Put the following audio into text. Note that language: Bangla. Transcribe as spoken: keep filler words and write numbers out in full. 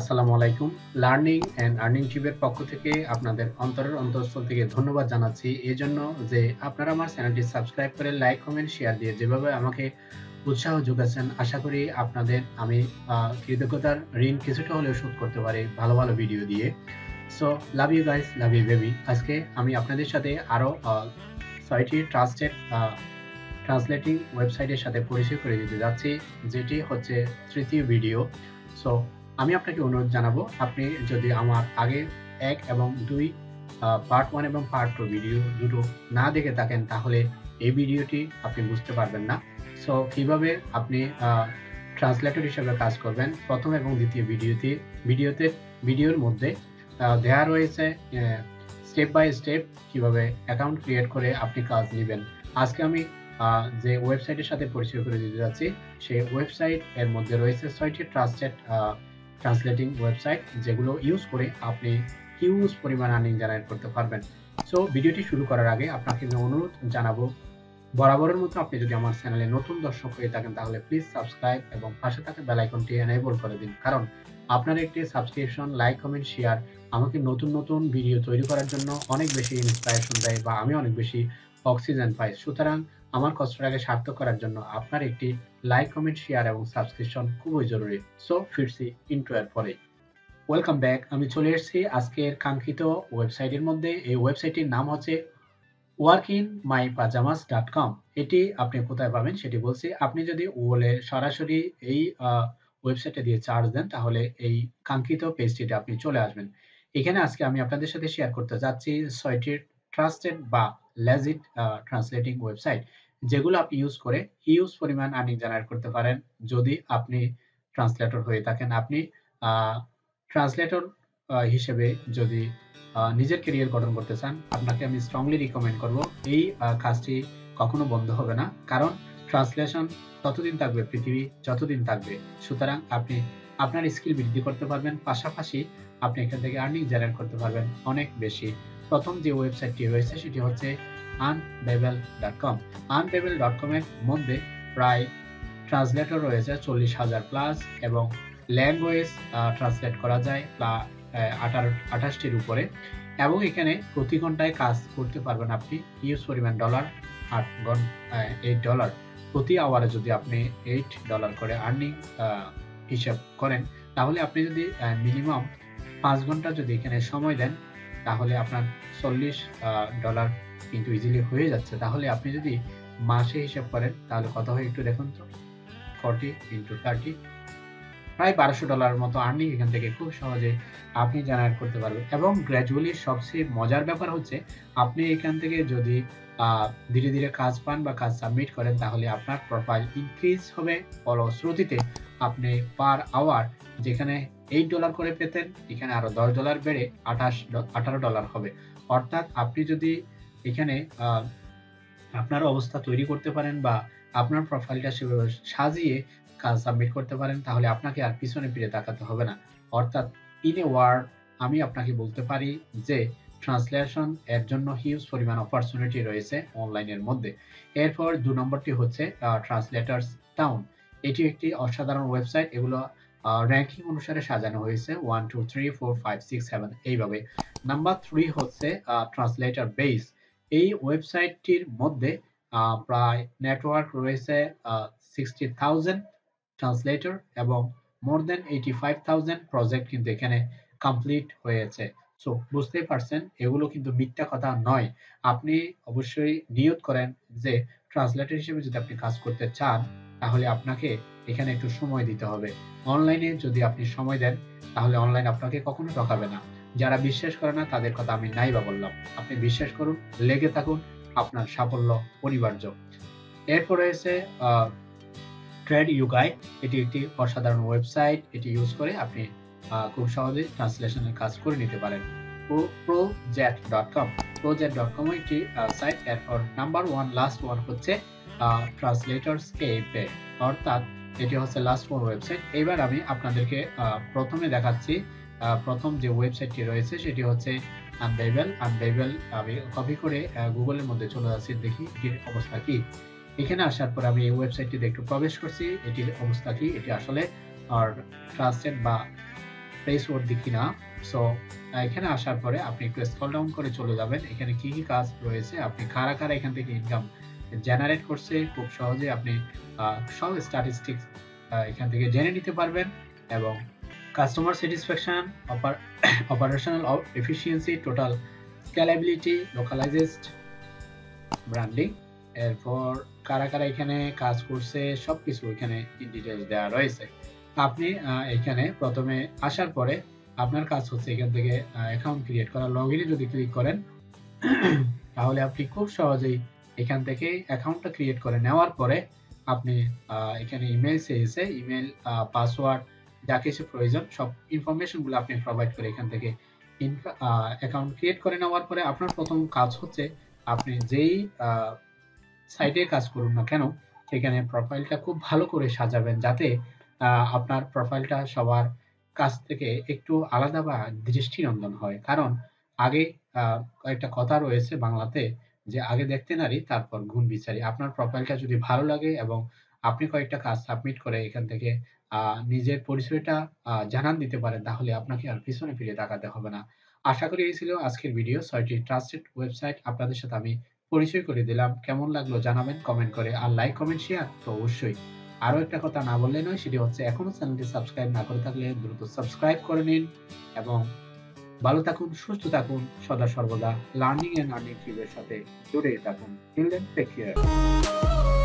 আসসালামু আলাইকুম লার্নিং এন্ড আর্নিং টিউবের পক্ষ থেকে আপনাদের অন্তরের অন্তঃস্থল থেকে ধন্যবাদ জানাচ্ছি এজন্য যে আপনারা আমার চ্যানেলটি সাবস্ক্রাইব করে লাইক কমেন্ট শেয়ার দিয়ে যেভাবে আমাকে উৎসাহ যোগাচ্ছেন আশা করি আপনাদের আমি কৃতজ্ঞতার ঋণ কিছুটা হলেও শোধ করতে পারি ভালো ভালো ভিডিও দিয়ে so love you guys love you baby আজকে আমি আপনাদের সাথে আরো ছয়টি ট্রাস্টেড ট্রান্সলেটিং ওয়েবসাইটের সাথে পরিচয় করিয়ে দিতে যাচ্ছি যেটি হচ্ছে তৃতীয় ভিডিও সো আমি আপনাকে অনুরোধ জানাবো আপনি যদি আমার আগে এক এবং দুই পার্ট ওয়ান এবং পার্ট টু ভিডিও দুটো না দেখে থাকেন তাহলে এই ভিডিওটি আপনি বুঝতে পারবেন না সো কিভাবে আপনি ট্রান্সলেটর হিসেবে কাজ করবেন প্রথম এবং দ্বিতীয় ভিডিওতে ভিডিওতে ভিডিওর মধ্যে দেয়া রয়েছে স্টেপ বাই স্টেপ কিভাবে অ্যাকাউন্ট ক্রিয়েট করে আপনি কাজ নেবেন আজকে আমি যে ওয়েবসাইটের সাথে পরিচয় করে দিতে যাচ্ছি সেই ওয়েবসাইট এর মধ্যে রয়েছে ছয়টি ট্রাস্টেড ট্রান্সলেটিং ওয়েবসাইট যেগুলো ইউজ করে আপনি হিউজ পরিমাণ আর্নিং জেনারেট করতে পারবেন সো ভিডিওটি শুরু করার আগে আপনাকে আমি অনুরোধ জানাবো বরাবরের মতো আপনি যদি আমার চ্যানেলে নতুন দর্শক হয়ে থাকেন তাহলে প্লিজ সাবস্ক্রাইব এবং পাশে থাকা বেল আইকনটি এনেবল করে দিন কারণ আপনার একটি সাবস্ক্রিপশন লাইক কমেন্ট শেয়ার আমাকে নতুন নতুন ভিডিও তৈরি করার জন্য অনেক বেশি ইন্সপিরেশন দেয় বা আমি অনেক বেশি অক্সিজেন পাই সুতরাং আমার কষ্টটাকে সার্থক করার জন্য আপনার একটি লাইক কমেন্ট শেয়ার এবং সাবস্ক্রিপশন খুবই জরুরি সো ফিরছি ইনটু এর পরে ওয়েলকাম ব্যাক আমি চলে এসেছি আজকের কাঙ্ক্ষিত ওয়েবসাইটের মধ্যে এই ওয়েবসাইটটির নাম হচ্ছে work in my pajamas dot com এটি আপনি কোথায় পাবেন সেটি বলছি আপনি যদি গুগলে সরাসরি এই ওয়েবসাইটে দিয়ে সার্চ দেন তাহলে এই কাঙ্ক্ষিত পেজটিতে আপনি চলে আসবেন এখানে আজকে আমি আপনাদের সাথে শেয়ার করতে যাচ্ছি ছয়টি ট্রাস্টেড বা লেজিট ট্রান্সলেটিং ওয়েবসাইট যেগুলো আপনি ইউজ করে হিউজ পরিমাণ আর্নিং জেনারেট করতে পারেন যদি আপনি ট্রান্সলেটর হয়ে থাকেন আপনি ট্রান্সলেটর হিসেবে যদি নিজের ক্যারিয়ার গঠন করতে চান আপনাকে আমি স্ট্রংলি রিকমেন্ড করব এই কাজটি কখনো বন্ধ হবে না কারণ ট্রান্সলেশন ততদিন থাকবে পৃথিবী যতদিন থাকবে সুতরাং আপনি আপনার স্কিল বৃদ্ধি করতে পারবেন পাশাপাশি আপনি এখান থেকে আর্নিং জেনারেট করতে পারবেন অনেক বেশি প্রথম যে ওয়েবসাইটটি রয়েছে সেটি হচ্ছে Unbabel dot com Unbabel dot com এর মধ্যে প্রায় ট্রান্সলেটর রয়েছে চল্লিশ হাজার প্লাস এবং ল্যাঙ্গুয়েজ ট্রান্সলেট করা যায় আঠাশটির উপরে এবং এখানে প্রতি ঘন্টায় কাজ করতে পারবেন আপনি ইউজ পরিমাণ ডলার আট ঘন্টা এইট ডলার প্রতি আওয়ারে যদি আপনি এইট ডলার করে আর্নিং হিসাব করেন তাহলে আপনি যদি মিনিমাম পাঁচ ঘন্টা যদি এখানে সময় দেন তাহলে আপনার চল্লিশ ডলার কিন্তু ইজিলি হয়ে যাচ্ছে তাহলে আপনি যদি মাসে হিসাব করেন তাহলে কত হয় একটু দেখুন তো ফর্টি ইন্টু থার্টি প্রায় বারোশো ডলারের মতো আর্নিং এখান থেকে খুব সহজে আপনি জেনারেট করতে পারবেন এবং গ্র্যাজুয়ালি সবচেয়ে মজার ব্যাপার হচ্ছে আপনি এখান থেকে যদি ধীরে ধীরে কাজ পান বা কাজ সাবমিট করেন তাহলে আপনার প্রোফাইল ইনক্রিজ হবে ফলশ্রুতিতে আপনি পার আওয়ার যেখানে এইট ডলার করে পেতেন এখানে আরো দশ ডলার বেড়ে আঠাশ আঠারো ডলার হবে অর্থাৎ আপনি যদি এখানে আপনার অবস্থা তৈরি করতে পারেন বা আপনার প্রোফাইলটা সেভাবে সাজিয়ে কাজ সাবমিট করতে পারেন তাহলে আপনাকে আর পিছনে ফিরে তাকাতে হবে না অর্থাৎ ইন এ ওয়ার্ড আমি আপনাকে বলতে পারি যে ট্রান্সলেশন এর জন্য হিউজ পরিমাণ অপরচুনিটি রয়েছে অনলাইনের মধ্যে এরপর দুই নম্বরটি হচ্ছে ট্রান্সলেটার্স টাউন এটি একটি অসাধারণ ওয়েবসাইট এগুলো র্যাঙ্কিং অনুসারে সাজানো হয়েছে one two three four five six seven এইভাবে নাম্বার থ্রি হচ্ছে ট্রান্সলেটার বেস এই ওয়েবসাইটটির মধ্যে প্রায় নেটওয়ার্ক রয়েছে সিক্সটি থাউজেন্ড ট্রান্সলেটর এবং more than eighty five thousand project কিন্তু এখানে কমপ্লিট হয়েছে সো বুঝতেই পারছেন এগুলো কিন্তু মিথ্যা কথা নয় আপনি অবশ্যই নিয়ত করেন যে ট্রান্সলেটর হিসেবে যদি আপনি কাজ করতে চান তাহলে আপনাকে এখানে একটু সময় দিতে হবে অনলাইনে যদি আপনি সময় দেন তাহলে অনলাইন আপনাকে কখনো ঠকাবে না যারা বিশ্বাস করে না তাদের কথা আমি নাই বা বললাম আপনি বিশ্বাস করুন লেগে থাকুন আপনার সাফল্য অনিবার্য এরপর রয়েছে ট্রেড ইউ গাইড এটি একটি অসাধারণ ওয়েবসাইট এটি ইউজ করে আপনি খুব সহজে ট্রান্সলেশনের কাজ করে নিতে পারেন project dot com project dot com একটি সাইট এরপর নাম্বার ওয়ান লাস্ট ওয়ান হচ্ছে ট্রান্সলেটার্স এপে অর্থাৎ এটি হচ্ছে লাস্ট ওয়ান ওয়েবসাইট এবার আমি আপনাদেরকে প্রথমে দেখাচ্ছি প্রথম যে ওয়েবসাইটটি রয়েছে সেটি হচ্ছে Unbabel Unbabel আমি কপি করে গুগলের মধ্যে চলে যাচ্ছি দেখি এর অবস্থা কি এখানে আসার পর আমি এই ওয়েবসাইটটিতে একটু প্রবেশ করছি এটির অবস্থা কি এটি আসলে আর ট্রাস্টেড বা প্লেস ওর দেখি না। সো এখানে আসার পরে আপনি একটু স্ক্রল ডাউন করে চলে যাবেন, এখানে কি কি কাজ রয়েছে, আপনি কারা কারা এখান থেকে ইনকাম জেনারেট করছে খুব সহজে আপনি সব স্ট্যাটিস্টিক্স এখান থেকে জেনে নিতে পারবেন। এবং customer satisfaction, operational efficiency, total scalability, localized branding, এরপর কারা কারা এখানে কাজ করছে সব কিছু এখানে ইন ডিটেইলস দেওয়া রয়েছে। আপনি এখানে প্রথমে আসার পরে আপনার কাজ হচ্ছে এখান থেকে অ্যাকাউন্ট ক্রিয়েট করা। লগ ইনে যদি ক্লিক করেন তাহলে আপনি খুব সহজেই এখান থেকে অ্যাকাউন্টটা ক্রিয়েট করে নেওয়ার পরে আপনি এখানে ইমেল চেয়েছে, ইমেল পাসওয়ার্ড যা কিছু প্রয়োজন সব ইনফরমেশনগুলো আপনি প্রোভাইড করে এখান থেকে অ্যাকাউন্ট ক্রিয়েট করে নেওয়ার পরে আপনার প্রথম কাজ হচ্ছে আপনি যেই সাইটে কাজ করুন না কেন সেখানে প্রোফাইলটা খুব ভালো করে সাজাবেন, যাতে আপনার প্রোফাইলটা সবার কাছ থেকে একটু আলাদা বা দৃষ্টিনন্দন হয়। কারণ আগে একটা কথা রয়েছে বাংলাতে যে আগে দেখতে নারী তারপর গুণ বিচারি। আপনার প্রোফাইলটা যদি ভালো লাগে এবং আপনি কয়েকটা কাজ সাবমিট করে এখান থেকে নিজের পরিচয়টা জানান দিতে পারেন, তাহলে আপনাকে আর পিছনে ফিরে তাকাতে হবে না। আশা করি এই ছিল আজকের ভিডিও, ছয়টি ট্রাস্টেড ওয়েবসাইট আপনাদের সাথে আমি পরিচয় করে দিলাম। কেমন লাগলো জানাবেন কমেন্ট করে, আর লাইক কমেন্ট শেয়ার তো অবশ্যই। আরো একটা কথা না বললে নয়, সেটি হচ্ছে এখনো চ্যানেলটি সাবস্ক্রাইব না করে থাকলে দ্রুত সাবস্ক্রাইব করে নিন এবং ভালো থাকুন, সুস্থ থাকুন, সদা সর্বদা লার্নিং এন্ড আর্নিং টিউবের সাথে জুড়ে থাকুন। Till then take care.